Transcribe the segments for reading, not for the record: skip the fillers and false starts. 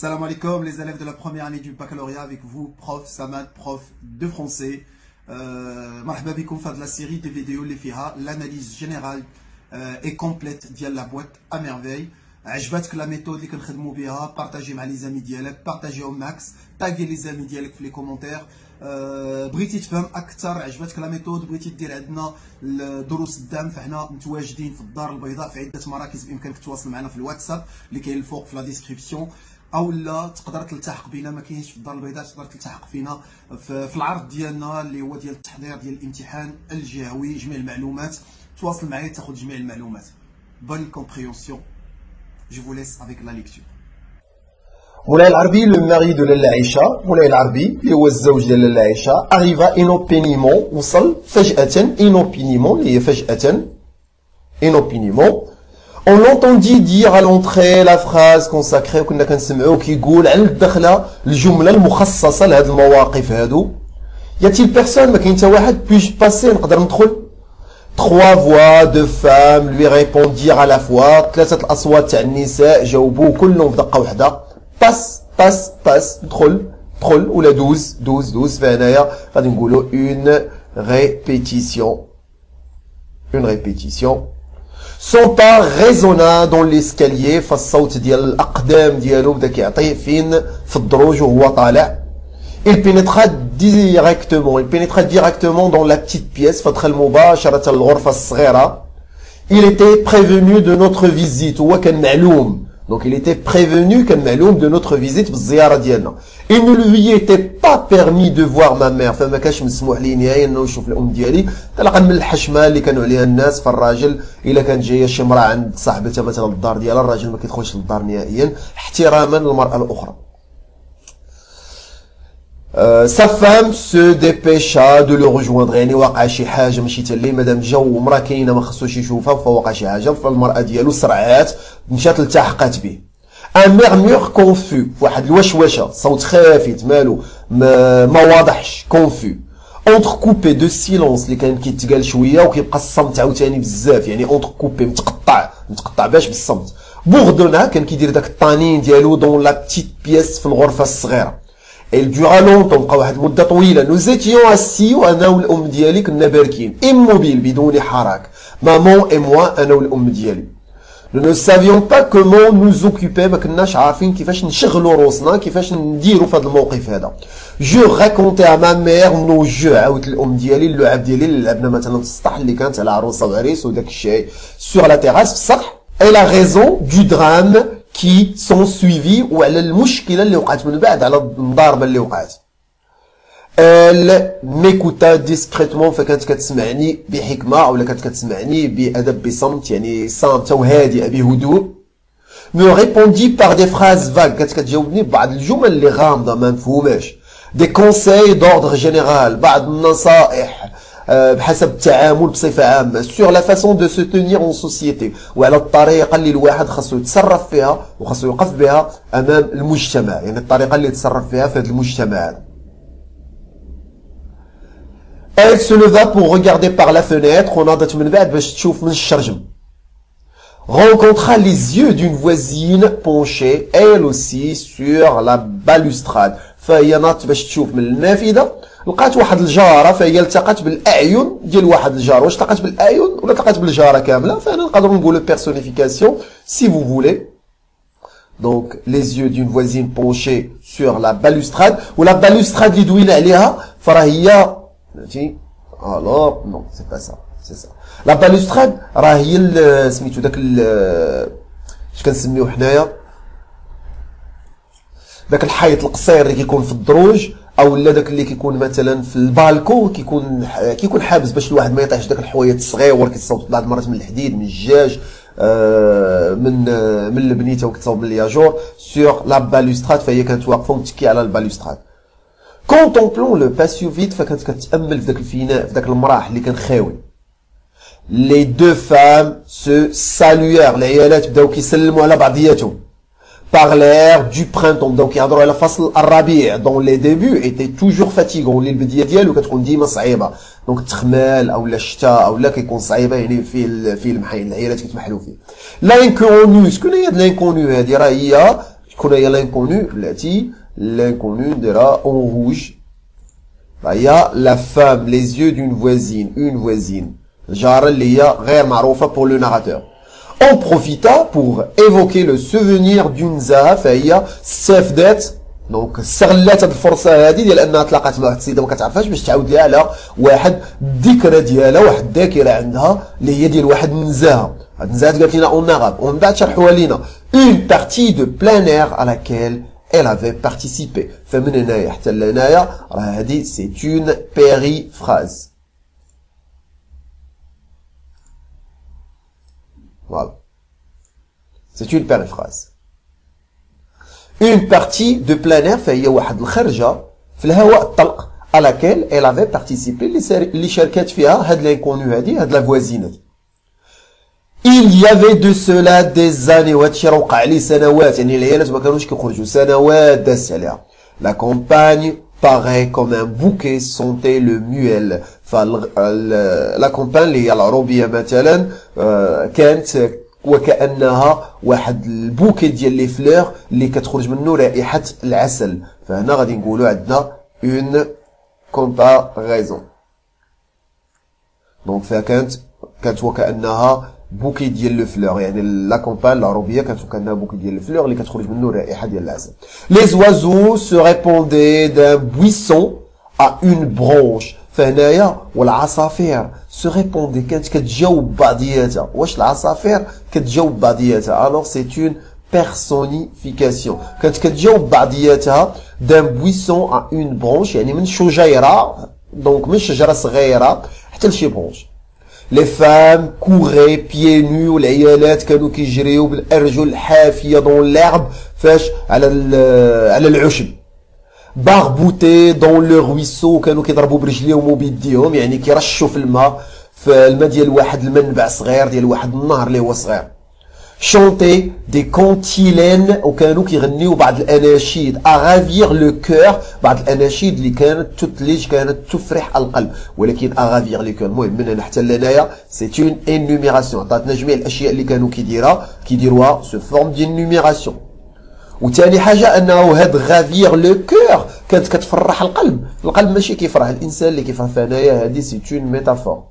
Salam alaikum les élèves de la première année du baccalauréat, avec vous, prof Samad, prof de français. Marhaba bikoum fa de la série des vidéos les fiha, l'analyse générale et complète de la boîte à merveille. عجبتك لا ميثود اللي كنخدموا بها، بارطاجي مع لي زامي ديالك، بارطاجيهم ماكس، تاغي لي زامي ديالك في لي كومونتير. بغيتي تفهم اكثر، عجبتك لا ميثود، بغيتي دير عندنا الدروس الدعم، فحنا متواجدين في الدار البيضاء في عده مراكز، بامكانك تواصل معنا في الواتساب اللي كاين الفوق في لا ديسكريبسيون، او لا تقدر تلتحق بينا، ما كاينش في الدار البيضاء، تقدر تلتحق فينا في العرض ديالنا اللي هو ديال التحضير ديال الامتحان الجهوي، جميع المعلومات، تواصل معايا تاخذ جميع المعلومات. بون كومبريونسيون. Je vous laisse avec la lecture. Moulay Al-Arbi, le mari de Lalla Aïcha, Moulay Al-Arbi, le zawj de Lalla Aïcha, arriva inopinément, وصل فجأة, inopinément, inopinément. On l'entendit dire à l'entrée la phrase consacrée, qu'on a كنسمعوا كيقول على الدخله الجمله المخصصه لهاد المواقف هادو. Y a-t-il personne, ما كاين حتى واحد, puis-je passer, نقدر ندخل. Trois voix de femmes lui répondirent à la fois. ثلاثة الأصوات تاع النساء جاوبوا كلهم في دقة واحدة. Passe, passe, passe. دخل, دخل. ولا دوز, دوز, دوز. فهنايا غادي نقولوا une répétition. Une répétition. Son pas résonna dans l'escalier. فالصوت ديال الأقدام ديالو بدا كيعطي فين في الدروج وهو طالع. Il pénétra directement dans la petite pièce. Il était prévenu de notre visite. Donc il était prévenu de notre visite. Il ne lui était pas permis de voir ma mère. Sa femme se dépêcha de le rejoindre. يعني وقع شي حاجة ماشي تا اللي مادام جا ومرا كاينة ما خصوش يشوفها فوقع شي حاجة فالمرأة ديالو سرعات مشات التحقت به. Un murmure confus. واحد الوشوشة صوت خافت مالو ما واضحش confus. Entrecoupé de silence اللي كان كيتقال شوية وكيبقى الصمت عاوتاني بزاف يعني entrecoupé متقطع باش بالصمت. بوغدونا كان كيدير داك الطنين ديالو دون لا بتيت بياس في الغرفة الصغيرة. Elle dura longtemps, nous étions assis, immobile, maman et moi, nous ne savions pas comment nous occuper, je racontais à ma mère nos jeux, sur la terrasse, elle a raison du drame, qui sont suivis ou à la mouchkila اللي وقعت من بعد على المضاربه اللي وقعت. Elle m'écouta discrètement فكانت كتسمعني بحكمه ولا كانت كتسمعني بادب بصمت يعني صامته وهادئه بهدوء. Me répondit par des phrases vagues كانت كتجاوبني ببعض الجمل اللي غامضه ما مفهوماش. Des conseils d'ordre général بعض النصائح بحسب التعامل بصفة عامة sur la façon de se tenir en société وعلى الطريقة اللي الواحد خاصو يتصرف فيها وخاصو يوقف بها أمام المجتمع يعني الطريقة اللي يتصرف فيها في هذا المجتمع. Elle se leva pour regarder par la fenêtre وناضت من بعد باش تشوف من الشرجم. Rencontra les yeux d'une voisine penchée elle aussi sur la balustrade فهي ناضت باش تشوف من النافذة لقات واحد الجاره فهي التقات بالاعين ديال واحد الجار واش التقات بالاعين ولا التقات بالجاره كامله فانا نقدروا نقولوا بيرسونيفيكاسيون سي فو فولي دونك لي زيو دون فوازين بونشي سور لا بالوستراد ولا بالوستراد اللي دوينا عليها فراه هي فهمتي الوغ نو سي با سا سي سا لا بالوستراد راه هي سميتو داك اش كنسميوه حنايا داك الحيط القصير اللي كيكون في الدروج او لا داك اللي كيكون مثلا في البالكون كيكون حابس باش الواحد ما يطيحش داك الحوايات الصغيور كيتصاوب بعض المرات من الحديد من الجاج من البنيته وكتصاوب من الياجور سور لا بالوستراد فهي كانت واقفه ومتكيه على البالوستراد. كونتومبلون لو باسيو فيت فكانت كتامل في داك الفناء في داك المراح اللي كان خاوي. لي دو فام سو سالويير العيالات بداو كيسلموا على بعضياتهم. Parlèrent du printemps, donc il y a la face arabière, dont les débuts étaient toujours fatigants. Les bidiyadiel ou qu'est-ce qu'on dit, massaïba. Donc tchmel, ou la chita, ou la qui conseille, il est fil, film, il y a la chita, il y a l'inconnu, ce que l'inconnu, il y a, كنايا l'inconnu التي l'inconnu درا en rouge. Il y a la femme, les yeux d'une voisine, une voisine. Jar liya غير معروفة pour le narrateur. On profita pour évoquer le souvenir d'une زها فهي استفدت دونك استغلت هاد الفرصه هادي ديال انها تلاقات مع واحد السيده ما كتعرفهاش باش تعاود لها على واحد الذكرى ديالها واحد الذاكره عندها اللي هي ديال واحد النزاهه هاد النزاهه قالت لنا اون اغاب ومن بعد شرحوها لينا اون بارتي دو بلان اير على لاكيل elle avait participé فمن هنايا حتى لهنايا راه هادي سي اون بيري فراز فوالا سي اون بيري فراز. Une partie de plein air, il y a une kharja, à laquelle elle avait participé, les cherquettes fiha, had l'inconnu hadi, had la voisine. Il y avait de cela des années, la campagne paraît comme un bouquet sentait le muel. La campagne, il y a la robia, kent, وكأنها واحد البوكي ديال لي فلور اللي كتخرج منه رائحة العسل. فهنا غادي نقولوا عندنا اون كومباريزون دونك فيها كانت وكأنها بوكي ديال لو فلور يعني لا كومبان لا روبيه كانت وكأنها بوكي ديال لو فلور اللي كتخرج منه رائحة ديال العسل. لي زوازو سو ريبوندي دان بويسون ا اون برونش فهنايا والعصافير سو ريبوندي كانت كتجاوب بعضياتها. واش العصافير كتجاوب بعضياتها؟ الوغ سي اون بيرسونيفيكاسيون كانت كتجاوب بعضياتها دان بويسون ا اون برونش يعني من شجيره دونك من شجره صغيره حتى لشي برونش. لي فام كوغي بيي نو والعيالات كانوا كيجريو بالارجل الحافيه دون لعب فاش على العشب. باربوتي دون لو رويسو كانوا كيضربوا برجليهم وبيديهم يعني كيرشوا في الماء ديال واحد المنبع صغير ديال واحد النهر اللي هو صغير. شونتي دي كونتيلين وكانوا كيغنيوا بعض الاناشيد اغافير لو كور بعض الاناشيد اللي كانت تثلج كانت تفرح القلب ولكن اغافير لو كور. المهم من هنا حتى لهنايا سي اون انوميراسيون عطاتنا جميع الاشياء اللي كانوا كيديروها سو فورم ديال انوميراسيون. وثاني حاجه انه هاد غافير لو كور كانت كتفرح القلب. القلب ماشي كيفرح الانسان اللي كيفرح فهنايا هادي سي اون ميتافور.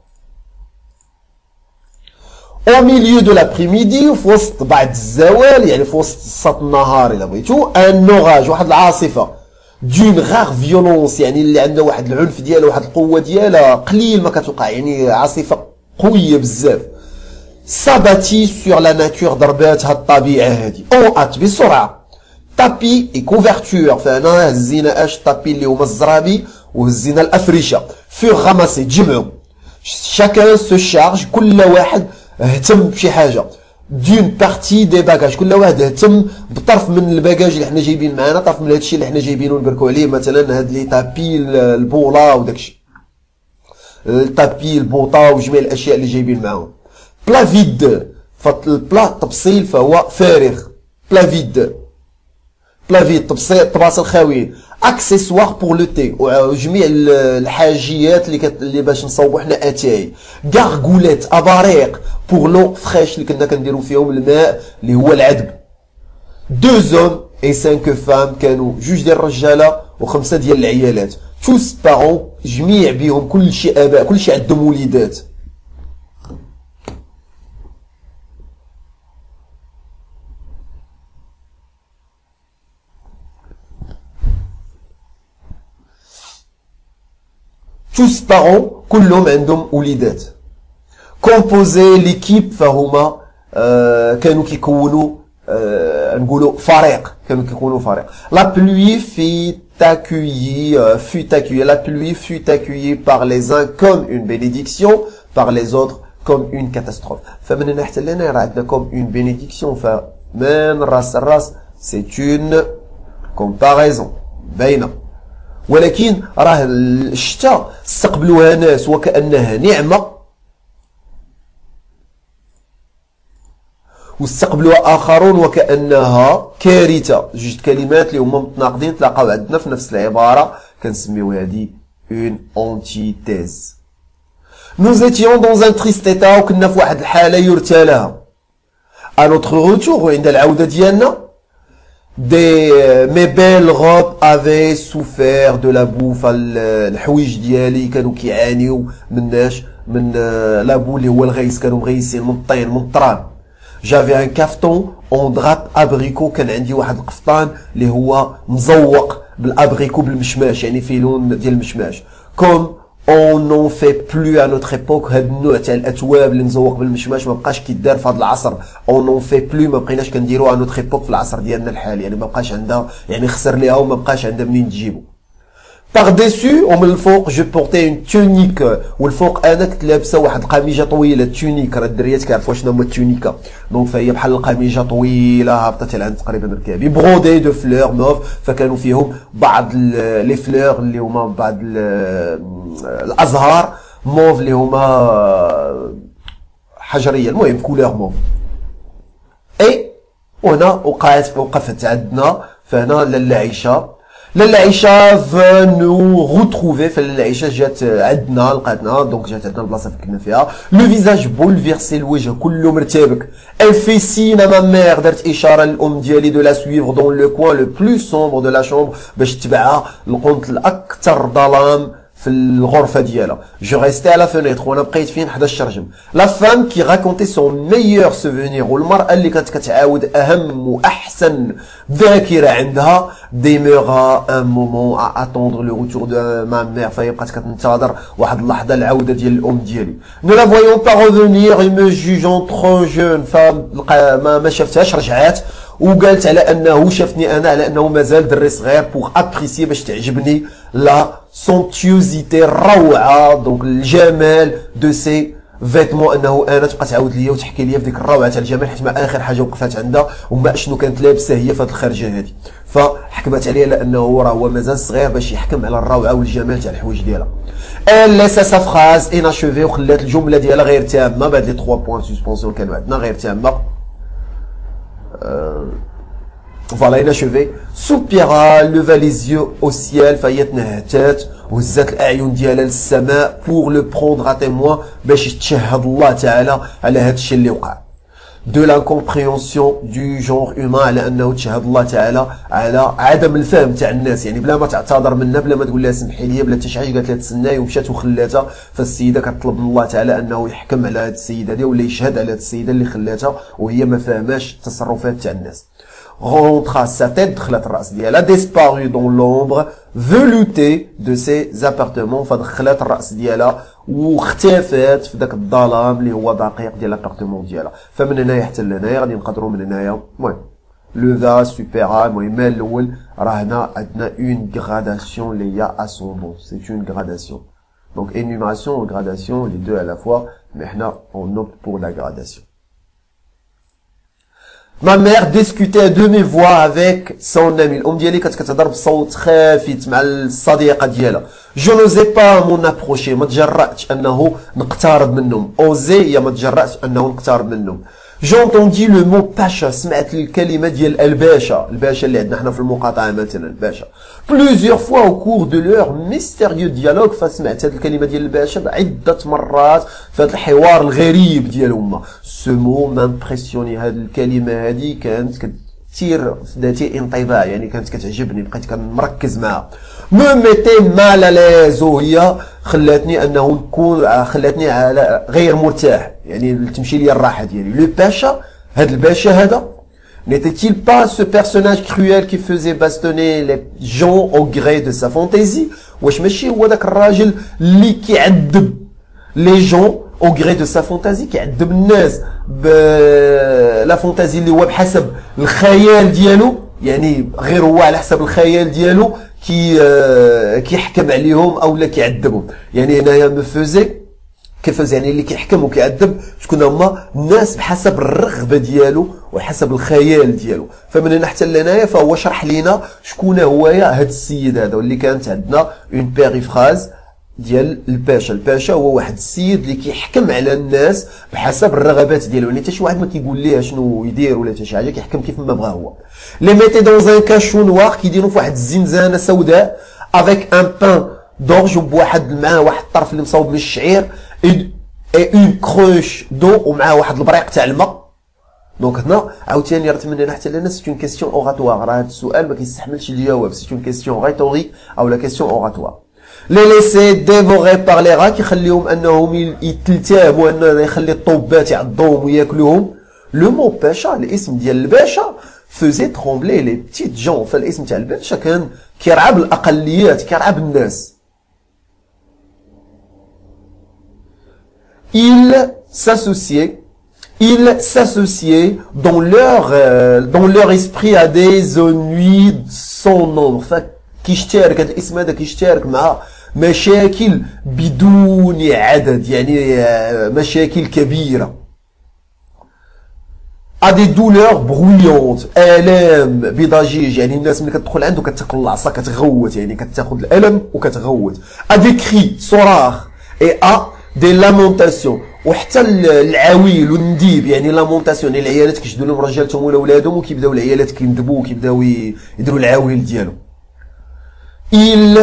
او ميليو دو لابريميدي في وسط بعد الزوال يعني في وسط سط النهار الا بغيتو ان نوراج واحد العاصفه دون غار فيولونس يعني اللي عندها واحد العنف ديالها واحد القوه ديالها قليل ما كتوقع يعني عاصفه قويه بزاف. ساباتي سور لا ناتور ضربات هاد الطبيعه هادي اوات بسرعه. تابي اي كوفرتور فهنا هزينا اش تابي اللي هما الزرابي وهزينا الافرشه. فور غاماسي جمعوا شاكان سو شارج كل واحد اهتم بشي حاجه. دون بارتي دي باكاج كل واحد اهتم بطرف من الباكاج اللي حنا جايبين معنا طرف من هادشي اللي حنا جايبينو نبركو عليه مثلا هاد لي تابي البولا وداكشي التابي البوطا وجميع الاشياء اللي جايبين معاهم. بلا فيد فالبلا تبصيل فهو فارغ بلا فيد بلافيد طباس الخاويين. اكسسوار بور لو تي وجميع الحاجيات اللي باش نصاوبوا حنا اتاي. غارغوليت اباريق بور لو فريش اللي كنا كنديروا فيهم الماء اللي هو العذب. دو زوم اي 5 فام كانوا جوج ديال الرجاله وخمسه ديال العيالات. توس بارون جميع بهم كلشي اباء كلشي عندهم وليدات. Tous parents, كلهم عندهم وليدات. كومبوزي ليكيب فهما كانوا كيكونوا نقولوا فريق كانوا كيكونوا فريق. لا بلوي fut accueillie la pluie fut accueillie par les uns comme une bénédiction par les autres comme une catastrophe. فمن هنا حتى لهنا راه عندنا comme une bénédiction فمن راس الراس سي اون كومباريزون باينه. ولكن راه الشتاء استقبلوها ناس وكأنها نعمة واستقبلوها آخرون وكأنها كارثة. جوج كلمات اللي هما متناقضين تلاقاو عندنا في نفس العبارة كنسميو هادي اون اونتيتيز. Nous étions dans un triste état وكنا في واحد الحالة يرثى لها. À notre retour وعند العودة ديالنا mes belles robes avaient souffert de la bouffe. الحوايج ديالي كانوا كيعانيوا من لا بو اللي هو الغيس، كانوا مغيسين من الطين من الطران. جافي ان كافتون اون دغاب ابريكو، كان عندي واحد القفطان اللي هو مزوق بالابريكو بالمشماش، يعني فيه لون ديال المشماش. كوم اون نون في بلو على نوتخ ايبوك، هاد النوع تاع الاثواب اللي مزوق بالمشماش ما بقاش كيدار في هذا العصر. اون نون في بلو، ما بقيناش كنديروها على نوتخ ايبوك في العصر ديالنا الحالي، يعني ما بقاش عندها، يعني خسر ليها وما بقاش عندها منين تجيبو. Par-dessus, on me le fouque, je portais une tunique. Ou le fouque, anak, t'labsa, ouah, l'qamija touila, tunique. Raddriyat, karfou, chna, mou, tunique. Donc, faye, bhal, l'qamija touila, abtat, il, ant, qariban, al-kabi. Brodé de fleurs, mauve. Fakanou, fihoum, bad, les fleurs, les houma, bad, l'azhar. Mauve, les houma, hajariya, le moyen, couleur mauve. Et, on a, ouqaat, ouqafat, adna, fana, l'laïcha. للعشاء فنو غوتروفي في العشاء جات عندنا، لقاتنا دونك جات عندنا البلاصه اللي كنا فيها. لو فيزاج بولفيرسي، الوجه كله مرتبك. الفيسينا ما مير درت اشاره للام ديالي دو لا سويفغ دون لو كوان لو بلو سومبر دو لا شومبر باش تبعها للقنت الاكثر ظلام في الغرفه ديالها. جو ريستي على فينيتر، وانا بقيت فين حدا الشرجم. لا فام كي راكونتي سون ميور سوفونير، والمراه اللي كانت كتعاود اهم واحسن ذاكره عندها. ديميغا ان مومون ا اتوندر لو روتور دو ما مير، فهي بقات كتنتظر واحد اللحظه العوده ديال الام ديالي. نو لا فويون با ريفونير اي مو جوجون ترو جون. ما شافتهاش، رجعات وقالت على انه شافتني انا على انه مازال دري صغير بوغ ابريسي، باش تعجبني لا سونتيوزيتي الروعه، دونك الجمال دو سي فيتمون. انه انا تبقى تعاود ليا وتحكي ليا بديك الروعه تاع الجمال، حيت ما اخر حاجه وقفات عندها وما شنو كانت لابسه هي في هذه الخرجه هذه. فحكمت عليه لانه راه هو مازال صغير باش يحكم على الروعه والجمال تاع الحوايج ديالها. ليسا سا فراز اناشوفي، وخلات الجمله ديالها غير تامه بهاد لي 3 بوان سسبونسيون كانوا عندنا غير تامه. Voilà, inachevé. Soupira, leva les yeux au ciel, faillit nahatat, وزات الاعين ديالها للسماء pour le prendre à témoin باش يتشهد الله تعالى على هذا الشيء اللي وقع. De l'incompréhension du genre humain، على انه تشهد الله تعالى على عدم الفهم تاع الناس، يعني بلا ما تعتذر منها، بلا ما تقول لها سمحي لي، بلا حتى شي حاجه، قالت لها تسناي ومشات وخلاتها. فالسيده كتطلب من الله تعالى انه يحكم على هذه السيده هذه، ولا يشهد على هذه السيده اللي خلاتها وهي ما فهماش التصرفات تاع الناس. Rentra sa tête, دخلت الراس ديالها، disparu dans l'ombre veloutée de ses appartements، فدخلت الراس ديالها واختفات في ذاك الظلام اللي هو دقيق ديال الابارتمون ديالها. فمن هنايا حتى لهنايا غادي نقدروا من هنايا، المهم لو ذا سوبيرا، المهم الاول راه هنا عندنا اون غراداسيون اللي هي اسومبون، سي اون غراداسيون دونك انيماسيون و غراداسيون لي دو على فوا، مي حنا اون اوبت بور لا غراداسيون. Ma mère discutait de mes voix avec son amie. L'homme diyali kat katadar bsawt khafit ma al-sadiqa diyala. Je n'osais pas m'en approcher. Ma tjarra'tch annahu nqtarb minnoum. Oser ya ma tjarra'tch annahu nqtarb minnoum. J'entendis le mot pacha. Smaat l'kalima diyal al-bacha. Al-bacha li adna hna fil-muqata'a maintenant. Al-bacha. Plusieurs fois au cours de leur mystérieux dialogue, fa smaat l'kalima diyal al-bacha b'iddat marrat fa al-hiwar al-gharib diyal umma. Ce mot m'impressionnait. Had l'kalima هادي كانت كتير ذاتي انطباع، يعني كانت كتعجبني، بقيت كنركز معها. مو ميتي مالاليز، وهي خلاتني انه نكون خلاتني على غير مرتاح، يعني تمشي لي الراحه ديالي. لو باشا، هاد الباشا هذا n'était-il pas ce personnage cruel qui faisait bastonner les gens au gré de sa fantaisie؟ واش ماشي هو ذاك الراجل اللي كيعذب لي جون او غري دو سا فونتازي، كيعذب الناس بلا فونتازي اللي هو بحسب الخيال ديالو، يعني غير هو على حسب الخيال ديالو كيحكم عليهم او لا كيعذبهم. يعني هنايا مفوزي كيفاش، يعني اللي كيحكم وكيعذب شكون هما؟ الناس بحسب الرغبه ديالو وحسب الخيال ديالو. فمن هنا حتى لهنايا فهو شرح لينا شكون هويا هاد السيد هذا، واللي كانت عندنا اون بيريفراز ديال الباشا. الباشا هو واحد السيد اللي كيحكم على الناس بحسب الرغبات ديالو، يعني حتى شي واحد ما كيقول ليه شنو يدير ولا حتى شي حاجه، كيحكم كيف ما بغا هو. لي ميتي دون ان كاشو نوار، كيديرو في واحد الزنزانه سوداء افيك ان بان دورج، بواحد معاه واحد الطرف اللي مصاوب من الشعير، اي اون كروش دو، ومعاه واحد البريق تاع الماء دونك هنا عاوتاني راه تمنينا حتى لنا سيت اون كيستيون اوغاتوار، راه هذا السؤال ما كيستحملش الجواب، سيت اون كيستيون ريتوريك او لا كيستيون اوغاتوار. لي ليسي ديفوري باغ لي غا كيخليهم انهم يتلتهموا، انه يخلي الطوبات يعضوهم وياكلوهم. لو مو باشا، الاسم ديال الباشا فوزي ترومبلي لي بتيت جون، فالاسم تاع الباشا كان كيرعب الاقليات، كيرعب الناس. Ils s'associaient dans leur esprit à des ennuis sans nombre. كيشترك هذا الاسم، هذا كيشترك مع مشاكل بدون عدد، يعني مشاكل كبيرة. à des douleurs bruyantes، آلام بضجيج، يعني الناس ملي كتدخل عنده كتقلع صا كتغوت، يعني كتاخذ الألم وكتغوت. à des cris صراخ، et à des lamentations، وحتى العويل والنديب، يعني لامونتاسيون، يعني العيالات كيشدو لهم رجالتهم ولا ولادهم وكيبداو العيالات كيندبوا وكيبداو يديروا العويل ديالهم. Ils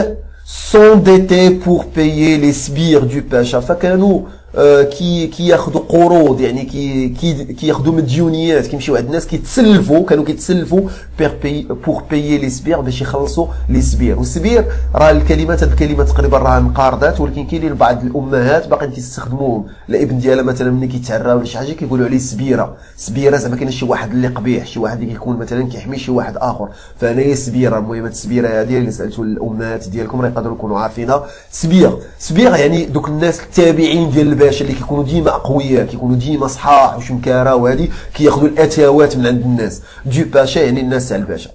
s'endettaient pour payer les sbires du pacha. فكانوا كياخذوا قروض، يعني كياخذوا مديونيات، كيمشيو عند الناس كيتسلفوا، كانوا كيتسلفوا بور بايي لي سبير، باش يخلصوا لي سبير. والسبير راه الكلمات، هذه الكلمه تقريبا راه انقرضت، ولكن كاينين بعض الامهات باقيين كيستخدموهم لابن ديالها مثلا ملي كيتعرى ولا شي حاجه كيقولوا عليه سبيره. سبيره زعما كاين شي واحد اللي قبيح، شي واحد اللي كيكون مثلا كيحمي شي واحد اخر، فهنايا سبيره. المهم هذه السبيره هذه اللي سالتوا الامهات ديالكم راه يقدروا يكونوا عارفينها. سبير سبير يعني دوك الناس التابعين ديال الباشا اللي كيكونوا ديما اقوياء، كيكونوا ديما صحاح وشمكاره، وهذه كياخذوا الاتاوات من عند الناس. دو باشا يعني الناس تاع الباشا.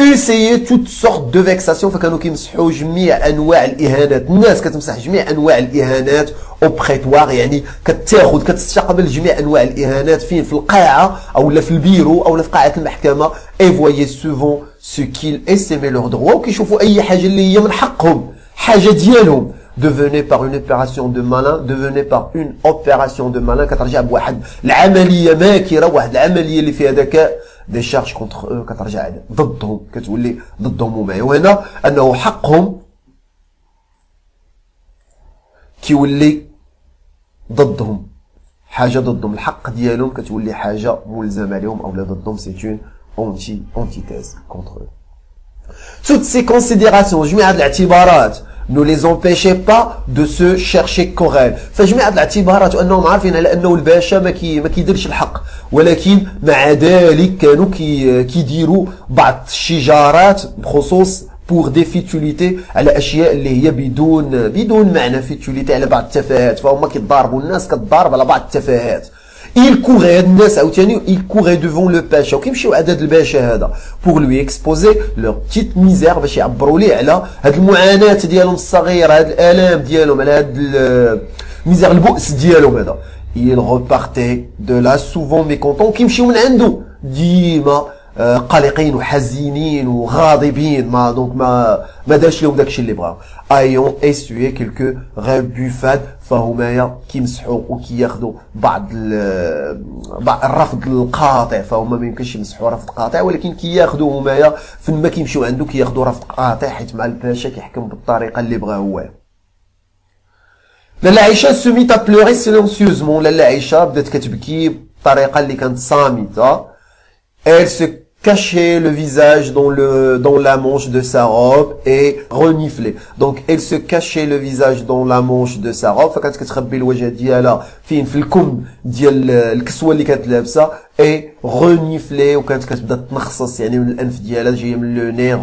اسيي توت سورت دو فيكساسيون، فكانوا كيمسحوا جميع انواع الاهانات، الناس كتمسح جميع انواع الاهانات او بريتوار، يعني كتاخذ كتستقبل جميع انواع الاهانات فين، في القاعه او لا في البيرو او لا في قاعه المحكمه. اي فوايي سوفون سو كيل اسيمي لور دروا، وكيشوفوا اي حاجه اللي هي من حقهم، حاجه ديالهم. devenait par une opération de malin، devenait par une opération de malin، كترجع بواحد العمليه ماكره، واحد العمليه اللي فيها ذكاء. دي شارج كونتر، كترجع ضدهم، كتولي ضدهم ومعي. وهنا انه حقهم كيولي ضدهم، حاجه ضدهم، الحق ديالهم كتولي حاجه ملزمه لهم اولا ضدهم. سي اون اونتيتيز كونتر. toutes ces considérations، جميع هاد الاعتبارات ne les empêchait pas de se chercher querelle. فجميع هاد الاعتبارات، وانهم عارفين على انه الباشا ما كيديرش الحق، ولكن مع ذلك كانوا كيديروا بعض الشجارات بخصوص بور دي فيتوليتي، على اشياء اللي هي بدون معنى، فيتوليتي على بعض التفاهات، فهما كيضاربوا، الناس كتضارب على بعض التفاهات. il courait الناس عاوتاني، il courait devant le pacha، وكيمشيو عند هذا الباشا هذا pour lui exposer leur petite misère، باش يعبروا ليه على هاد المعاناة ديالهم الصغيرة، هاد الآلام ديالهم، على هاد الميزير، البؤس ديالهم هذا. il repartait de là souvent mécontent، كيمشيو من عنده ديما قلقين وحزينين وغاضبين، ما دونك ما دارش لهم داكشي اللي بغاو. ayant essuyé quelques rebuffades، فهمايا كيمسحوا وكياخذوا بعض الرفض القاطع، فهما ما يمكنش يمسحوا رفض قاطع، ولكن كياخذوا همايا فين ما كيمشيو عنده كياخذوا رفض قاطع، حيت مع الباشا كيحكم بالطريقه اللي بغا هو. لاله عائشه se mit à pleurer silencieusement، لاله عائشه بدات كتبكي بطريقه اللي كانت صامته. elle se cachait le visage dans la manche de sa robe et reniflait. Donc elle se cachait le visage dans la manche de sa robe، فكانت كتخبي الوجه ديالها فين، في الكم ديال الكسوه اللي كانت لابسه. et reniflait، وكانت كتبدا تنخصص، يعني من الانف ديالها جايه من لو ني،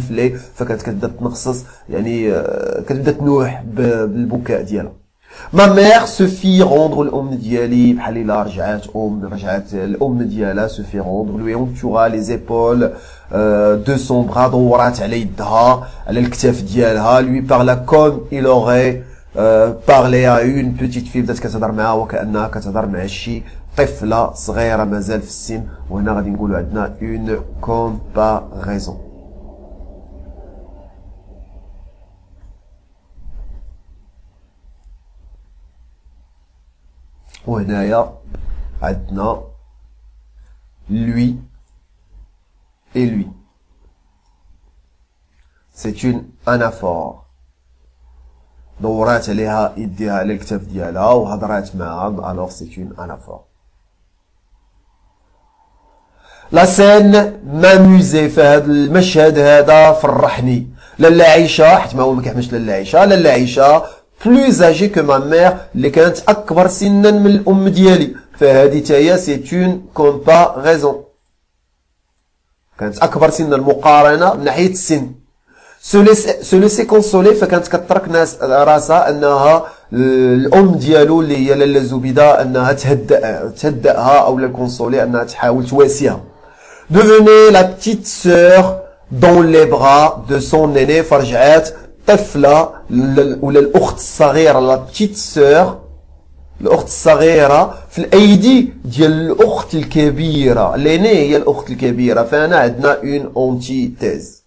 reniflait فكانت كتبدا تنخصص، يعني كتبدا تنوح بالبكاء ديالها. ما ميغ se fit rendre، الام ديالي بحال الا رجعت الام ديالها se fit rendre، lui entoura les épaules de son bras، دورات على يدها، على الكتاف ديالها. lui parla comme il aurait parlé à une petite fille، بدات كتهضر معها وكانها كتهضر مع شي طفله صغيره مازال في السن. وهنا غادي نقولوا عندنا une comparaison. وهنايا عندنا lui et lui، c'est une anaphore، دورات عليها يديها على الكتاف ديالها وهضرات معها، alors c'est une anaphore. لا سين ماموزي في هذا المشهد هذا فرحني. لالا عيشه حيت ما هو ما كيحملش لالا عيشه، لالا عيشه بلوز اجي كو ما مير اللي كانت اكبر سنا من الام ديالي، فهذه تا هي سيت اون كومباريزون، كانت اكبر سنا المقارنه من ناحيه السن. سولي سي كونسولي فكانت كترك ناس راسها انها الام ديالو اللي هي لاله زبيده انها تهدأها او لا كونسولي انها تحاول تواسيها. devenez la petite sœur dans les bras de son aîné. فرجعات طفله ولا الاخت الصغيره، لا بتيت سور الاخت الصغيره في الايدي ديال الاخت الكبيره. ليني هي الاخت الكبيره، فانا عندنا اون اونتيتيز.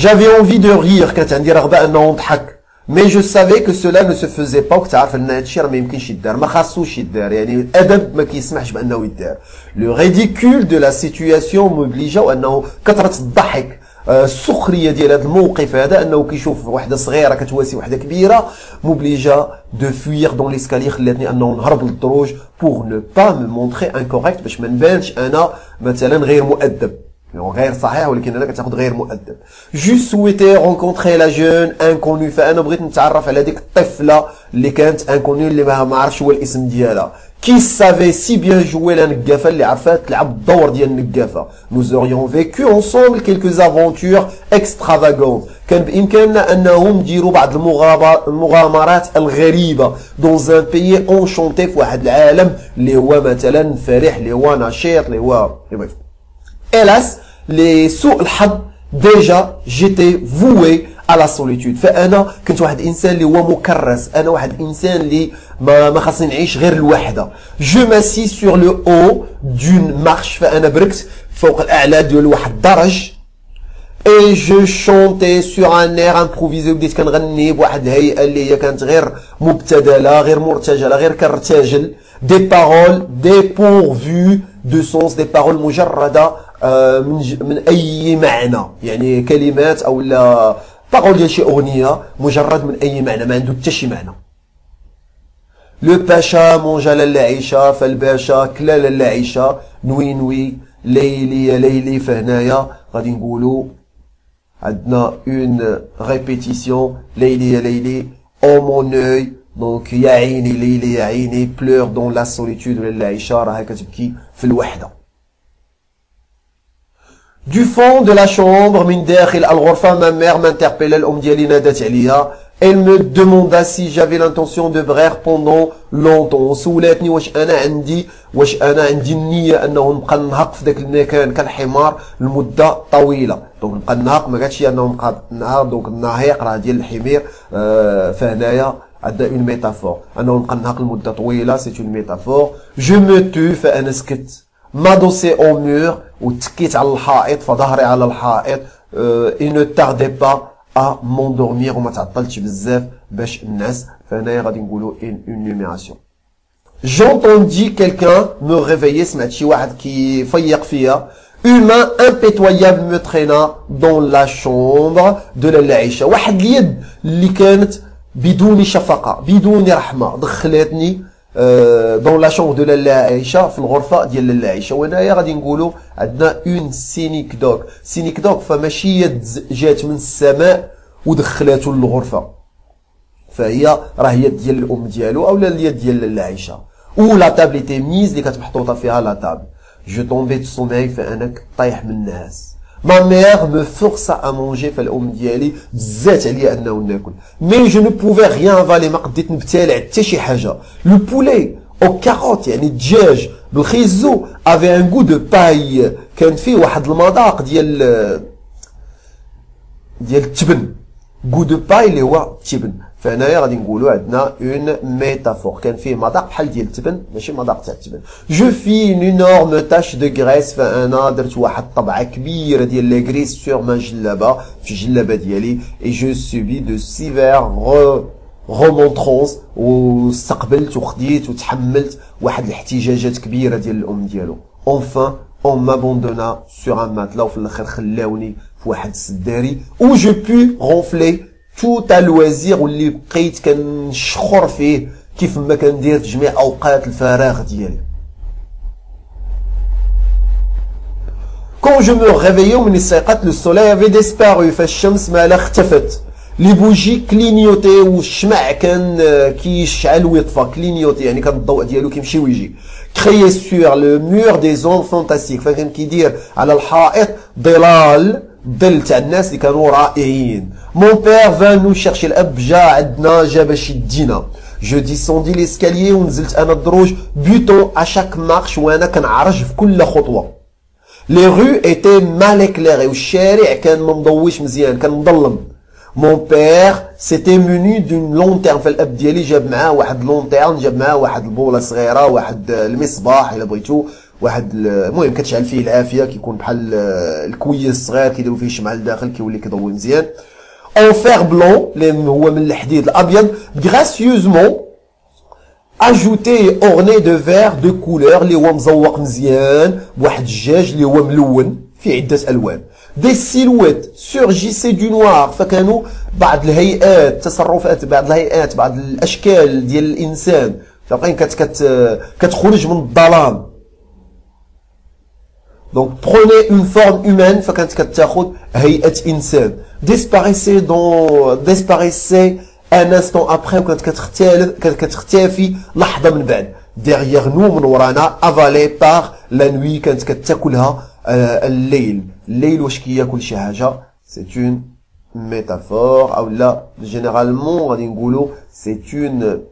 J'avais envie de rire، كانت عندي رغبه انه نضحك. Mais je savais que cela ne se faisait pas، كنت عارف ان هادشي راه ما يمكنش يدار، ما خاصوش يدار، يعني الادب ما كيسمحش بانه يدار. لو ريديكول دو لا سيتوياسيون مبلجه، وانه كثره الضحك السخريه ديال هذا الموقف هذا، انه كيشوف وحده صغيره كتواسي وحده كبيره مبلجه. دو فويغ دون ليسكالي خلاتني انه نهرب للدروج بوغ نو با مي مونطخي انكوريكت، باش ما نبانش انا مثلا غير مؤدب، غير صحيح ولكن انا كتاخذ غير مؤدب. جو سويتي رونكونتري لا جون انكوني، فانا بغيت نتعرف على ديك الطفله اللي كانت انكوني اللي ما عرفتش هو الاسم ديالها. كي سافي سي بيان جوي لا نقافه، اللي عرفات تلعب الدور ديال النقافه. نوز اوريون فيكو اونسومبل كيلكوز افونتور اكسترافاغونت، كان بامكاننا انهم نديروا بعض المغامرات الغريبه دون ان بيي اونشونتي، في واحد العالم اللي هو مثلا فرح، اللي هو نشيط، اللي هو hélas les سوء الحظ déjà j'étais voué à la solitude. فانا كنت واحد الانسان اللي هو مكرس، انا واحد الانسان اللي ما خاصني نعيش غير الوحده. je m'assis sur le haut d'une marche، فانا بركت فوق الاعلى ديال واحد الدرج. et je chantais sur un air improvisé، بديت كنغني بواحد الهيئه اللي هي كانت غير مبتذله، غير مرتجله، غير كنرتجل. des paroles dépourvues de sens، des paroles مجرده من اي معنى، يعني كلمات او لا باغول ديال شي اغنيه مجرد من اي معنى، ما عنده حتى شي معنى. لو باشا مونجا لاله عيشه، فالباشا كلا لاله عيشه. نوي نوي ليلي يا ليلي، فهنايا غادي نقولوا عندنا اون ريبيتيسيون. ليلي يا ليلي او مون اوي، دونك يا عيني ليلي يا عيني. بلور دون لا سوليتود، لاله عيشه راها كتبكي في الوحده. Du fond de la chambre, min dakhil al-ghurfa, ma mère m'interpella, l'om diyali nadat aliya. Elle me demanda si j'avais l'intention de brère pendant longtemps. سولاتني واش انا عندي النيه انه نبقى نهق في داك المكان كالحمار لمده طويله. دونك نبقى نهق، ما قالتش انه نبقى نهار، دونك النهيق راه ديال الحمير. فهنايا عندنا اون ميتافور انه نبقى نهق لمده طويله، سي اون ميتافور. جو مو تو، فانا سكت. m'adossé au mur، وتكيت على الحائط، فظهري على الحائط. il ne tardait pas à m'endormir، وما تعطلتش بزاف باش نعس. فهنايا غادي نقولوا une numération. j'entendis quelqu'un me réveiller، سمعت شي واحد كيفيق فيا. une main impitoyable me traîna dans la chambre de لاله عيشه، واحد اليد اللي كانت بدون شفقه بدون رحمه دخلتني دون لا شومبر دو لاله عيشه، في الغرفه ديال لاله عيشه. وهنايا غادي نقولوا عندنا اون سينيك دوك. سينيك دوك فماشي يد جات من السماء ودخلاتو للغرفه، فهي راه يد ديال الام ديالو او اليد ديال لاله عيشه. او لا تابل تي ميز اللي كانت محطوطه فيها لا تابل. جو طومبي دو سوماي، فانا كنت طايح من النعاس. ما ميغ مو فورسا ا مونجي، فالام ديالي بزات عليا انه ناكل. مي جو نو بوفي غيان فالي، ما قديت نبتلع حتى شي حاجه. لو بولي او كاروت، يعني الدجاج بالخيزو، افي ان غو دو باي، كان فيه واحد المذاق ديال التبن. غو دو باي اللي هو التبن، فهنايا غادي نقولوا عندنا اون ميتافور، كان فيه مذاق بحال ديال التبن، ماشي مذاق تاع التبن. جو في اون انورم تاش دو غريس، فانا درت واحد طبعه كبيره ديال لا غريس سور ما جلابه، في الجلابه ديالي. اي جو سوبي دو سيفير رومونترونس، واستقبلت وخديت وتحملت واحد الاحتجاجات كبيره ديال الام ديالو. اونفان اون مابوندونا سور ان ماتلا، وفي الاخر خلاوني في واحد السداري. او جو بو غونفلي tout à loisir، واللي بقيت كنشخر فيه كيف ما كندير في جميع اوقات الفراغ ديالي. Quand je me réveillais au Minissaqat, le soleil avait disparu, فالشمس مالها اختفت. لي بوجي كلينيوتي والشمع كان كيشعل ويطفى كلينيوتي، يعني كان الضوء ديالو كيمشي ويجي. كريي سور لو مور دي زون فانتاستيك، فكان كيدير على الحائط ظلال، الظل تاع الناس اللي كانوا رائعين. مون بير فانو شيرشي، الاب جا عندنا جا باش يدينا. جو ديسوندي ليسكاليي ونزلت انا الدروج بوتون ا شاك مارش، وانا كنعرج في كل خطوه. لي رو ايتي مال اكليري، والشارع كان ممضويش مزيان، كان مظلم. مون بير سيتي موني دون لونتيرن، فالاب ديالي جاب معاه واحد لونتيرن، جاب معاه واحد البوله صغيره، واحد المصباح الا بغيتو، واحد المهم كتشعل فيه العافيه، كيكون بحال الكويس الصغير كيديروا فيه الشمعه لداخل كيولي كيضوي مزيان. اون فير بلون لان هو من الحديد الابيض، غراسيوزمون اجوتي اورني دو فير دو كولور اللي هو مزوق مزيان بواحد الجاج اللي هو ملون في عده الوان. دي سيلويت سورجيسي دو نوار، فكانوا بعض الهيئات، تصرفات بعض الهيئات، بعض الاشكال ديال الانسان فبقين كتخرج من الظلام. دونك بروني اون فورم هومان، فكانت كتاخذ هيئه انسان. ديسباريسي دون ديسباريسي ان انستون ابخي، وكانت كتختفي لحظه من بعد. ديغيغ نو من ورانا افالي باغ لا نوي، كانت كتاكلها الليل. الليل واش كياكل شي حاجه؟ سي اون ميتافور، او لا جينيرالمون غادي نقولوا سي اون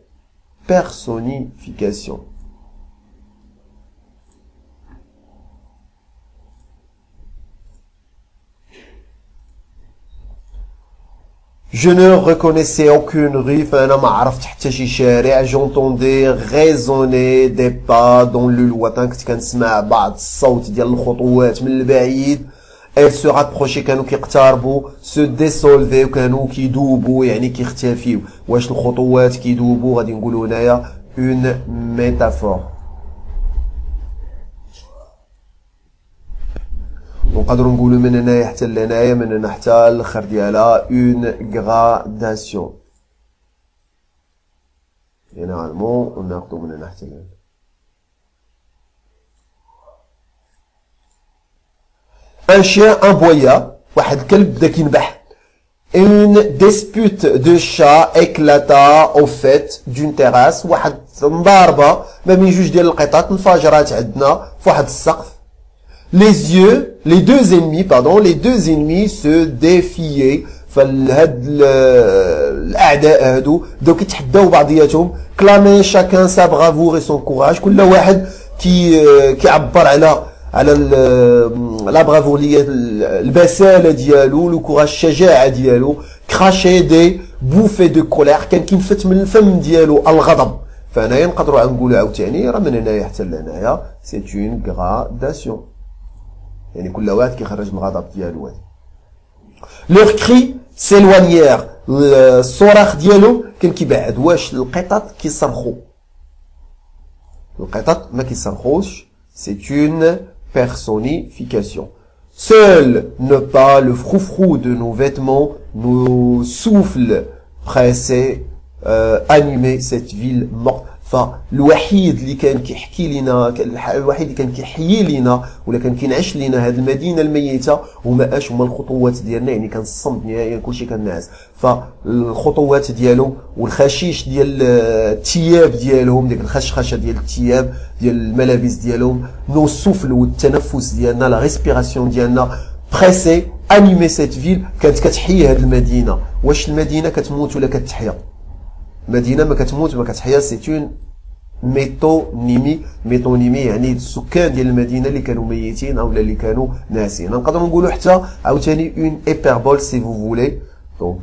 بيرسونيفيكاسيون. Je ne reconnaissais aucune rue, فأنا ما عرفت حتى شي شارع. J'entendais raisonner des pas dans le lointain، كنت كنسمع بعض الصوت ديال الخطوات من البعيد. Elles se rapprochaient، كانوا كيقتربوا. Se dissolvaient، وكانوا كيدوبوا، يعني كيختفيو. واش الخطوات كيدوبوا؟ غادي نقولوا هنايا une métaphore. ونقدروا نقولوا من هنايا حتى لهنايا، من هنا حتى الاخر ديالها اون غراداسيون. جينيرالمون وناخذوا من هنا حتى لهنا. ان شيان امبويا، واحد الكلب بدا كينبح. اون ديسبوت دو شا اكلاتا او فيت دون تيراس، واحد مضاربه ما بين جوج ديال القطط انفجرات عندنا فواحد السقف. Les deux ennemis se défiaient. فهاد الأعداء هادو بداو كيتحداو بعضياتهم. كلامي شاكان سا برافور اي سون كوراج، كل واحد كيعبر على لا برافورية، البسالة ديالو، لو كوراج، الشجاعة ديالو. كراشي دي بوفي دو كولير، كان كينفت من الفم ديالو الغضب. فهنايا نقدروا نقولوا عاوتاني راه من هنايا حتى لهنايا سي اون غراداسيون، يعني كل واحد كيخرج من الغضب ديالو. هادي لوغ كري سيلوانيير، الصراخ ديالو كان كيبعد. واش القطط كيصرخوا؟ القطط ما كيصرخوش، سي اون بيرسونيفيكاسيون. Seul ne pas le froufrou de nos vêtements, nos souffles pressés animaient cette ville morte. فالوحيد اللي كان كيحكي لنا، الوحيد اللي كان كيحيي لنا ولا كان كينعش لنا هذه المدينه الميته هما اش هما الخطوات ديالنا، يعني كان الصمت نهائيا، كلشي كان ناعس. فالخطوات ديالو والخشيش ديال الثياب ديالهم، ديك الخشخشه ديال الثياب ديال الملابس ديالهم، نو سوفل والتنفس ديالنا، لا ريسبيراسيون ديالنا، بريسي انيمي سيت فيل، كانت كتحيي هذه المدينه. واش المدينه كتموت ولا كتحيا؟ مدينه ما كتموت ما كتحيا. سي اون ميتونيمي، ميتونيمي يعني السكان ديال المدينه اللي كانوا ميتين او اللي كانوا ناسين. نقدروا نقولوا حتى عاوتاني اون ايبربول سي فو فولي، دونك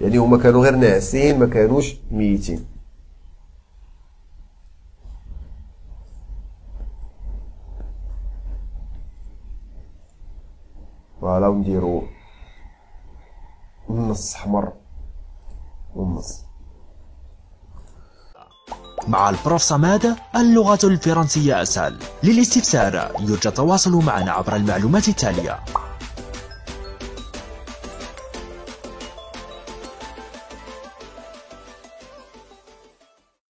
يعني هما كانوا غير ناسين ما كانوش ميتين. فوالا، ونديروا النص احمر والنص. مع البروف صمادة اللغة الفرنسية أسهل. للاستفسار يرجى التواصل معنا عبر المعلومات التالية.